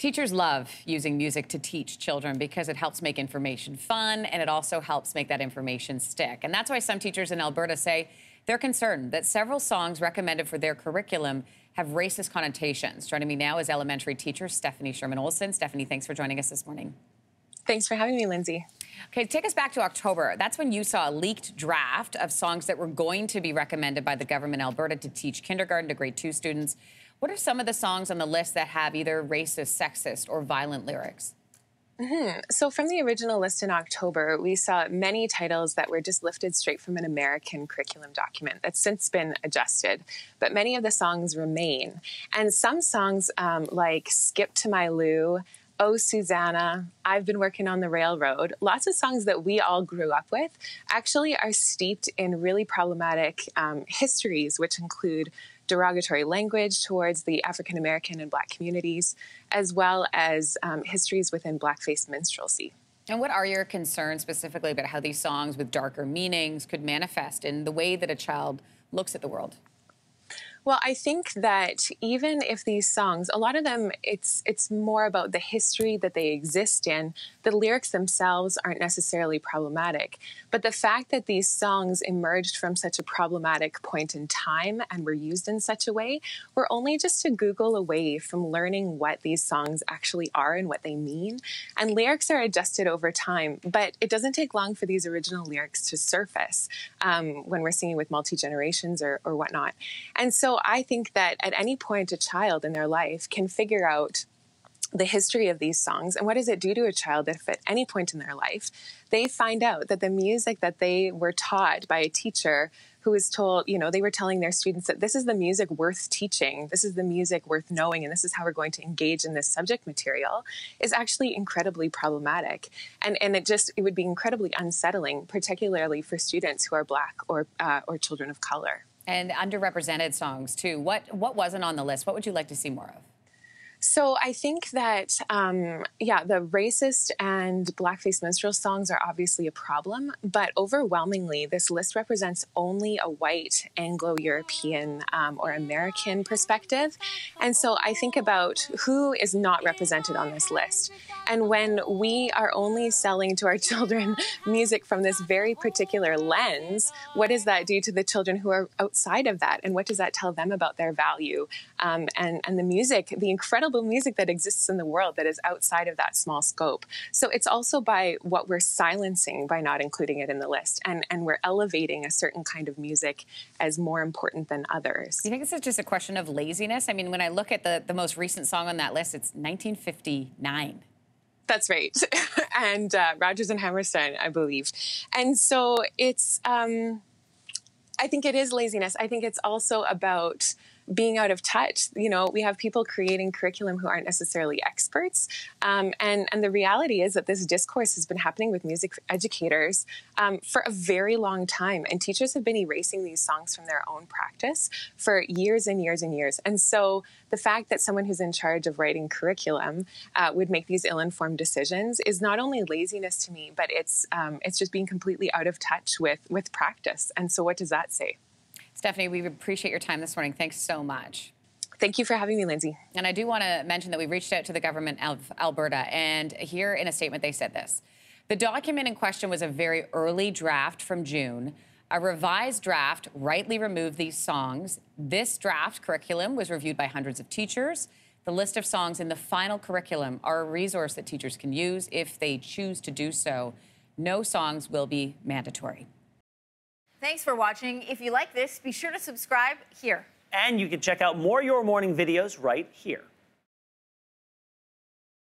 Teachers love using music to teach children because it helps make information fun, and it also helps make that information stick. And that's why some teachers in Alberta say they're concerned that several songs recommended for their curriculum have racist connotations. Joining me now is elementary teacher Stephanie Sherman-Olson. Stephanie, thanks for joining us this morning. Thanks for having me, Lindsay. Okay, take us back to October. That's when you saw a leaked draft of songs that were going to be recommended by the government in Alberta to teach kindergarten to grade 2 students. What are some of the songs on the list that have either racist, sexist, or violent lyrics? So from the original list in October, we saw many titles that were just lifted straight from an American curriculum document that's since been adjusted. But many of the songs remain. And some songs like Skip to My Lou, Oh Susanna, I've Been Working on the Railroad, lots of songs that we all grew up with actually are steeped in really problematic histories, which include derogatory language towards the African American and Black communities, as well as histories within blackface minstrelsy. And what are your concerns specifically about how these songs with darker meanings could manifest in the way that a child looks at the world? Well, I think that even if these songs, a lot of them, it's more about the history that they exist in. The lyrics themselves aren't necessarily problematic, but the fact that these songs emerged from such a problematic point in time and were used in such a way, we're only just a Google away from learning what these songs actually are and what they mean. And lyrics are adjusted over time, but it doesn't take long for these original lyrics to surface when we're singing with multi-generations or whatnot. And so I think that at any point a child in their life can figure out the history of these songs and what does it do to a child if at any point in their life they find out that the music that they were taught by a teacher who was told, you know, they were telling their students that this is the music worth teaching, this is the music worth knowing, and this is how we're going to engage in this subject material, is actually incredibly problematic. And it would be incredibly unsettling, particularly for students who are Black or children of color. And underrepresented songs, too. What wasn't on the list? What would you like to see more of? So I think that, yeah, the racist and blackface minstrel songs are obviously a problem, but overwhelmingly, this list represents only a white Anglo-European or American perspective. And so I think about who is not represented on this list. And when we are only selling to our children music from this very particular lens, what does that do to the children who are outside of that? And what does that tell them about their value? And the music, the incredible music that exists in the world that is outside of that small scope. So it's also by what we're silencing by not including it in the list, and we're elevating a certain kind of music as more important than others. Do you think this is just a question of laziness? I mean, when I look at the most recent song on that list, it's 1959. That's right. And Rodgers and Hammerstein, I believe. And so it's, I think it is laziness. I think it's also about being out of touch. You know, we have people creating curriculum who aren't necessarily experts. And the reality is that this discourse has been happening with music educators for a very long time. And teachers have been erasing these songs from their own practice for years and years and years. And so the fact that someone who's in charge of writing curriculum would make these ill-informed decisions is not only laziness to me, but it's just being completely out of touch with practice. And so what does that say? Stephanie, we appreciate your time this morning. Thanks so much. Thank you for having me, Lindsay. And I do want to mention that we reached out to the government of Alberta, and here in a statement they said this. The document in question was a very early draft from June. A revised draft rightly removed these songs. This draft curriculum was reviewed by hundreds of teachers. The list of songs in the final curriculum are a resource that teachers can use if they choose to do so. No songs will be mandatory. Thanks for watching. If you like this, be sure to subscribe here. And you can check out more Your Morning videos right here.